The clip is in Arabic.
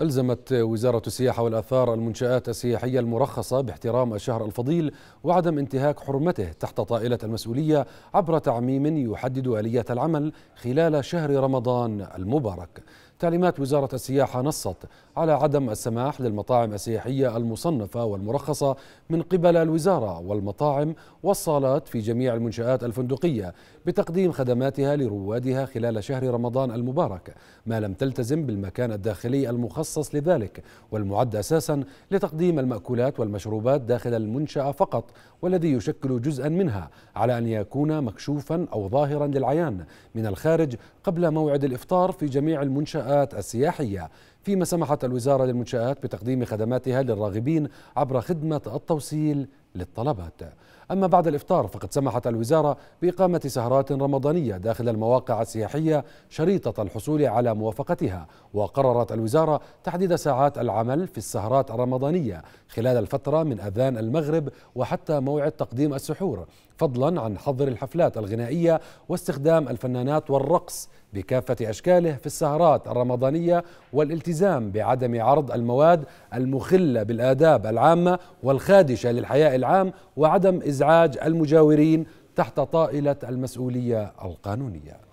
ألزمت وزارة السياحة والآثار المنشآت السياحية المرخصة باحترام الشهر الفضيل وعدم انتهاك حرمته تحت طائلة المسؤولية عبر تعميم يحدد آليات العمل خلال شهر رمضان المبارك. تعليمات وزارة السياحة نصت على عدم السماح للمطاعم السياحية المصنفة والمرخصة من قبل الوزارة والمطاعم والصالات في جميع المنشآت الفندقية بتقديم خدماتها لروادها خلال شهر رمضان المبارك، ما لم تلتزم بالمكان الداخلي المخصص لذلك والمعد أساسا لتقديم المأكولات والمشروبات داخل المنشأة فقط، والذي يشكل جزءا منها، على أن يكون مكشوفا أو ظاهرا للعيان من الخارج قبل موعد الإفطار في جميع المنشآت السياحية. فيما سمحت الوزارة للمنشآت بتقديم خدماتها للراغبين عبر خدمة التوصيل للطلبات. أما بعد الإفطار فقد سمحت الوزارة بإقامة سهرات رمضانية داخل المواقع السياحية شريطة الحصول على موافقتها، وقررت الوزارة تحديد ساعات العمل في السهرات الرمضانية خلال الفترة من أذان المغرب وحتى موعد تقديم السحور، فضلا عن حظر الحفلات الغنائية واستخدام الفنانات والرقص بكافة أشكاله في السهرات الرمضانية، والالتزام بعدم عرض المواد المخلة بالآداب العامة والخادشة للحياء العام، وعدم إزعاج المجاورين تحت طائلة المسؤولية القانونية.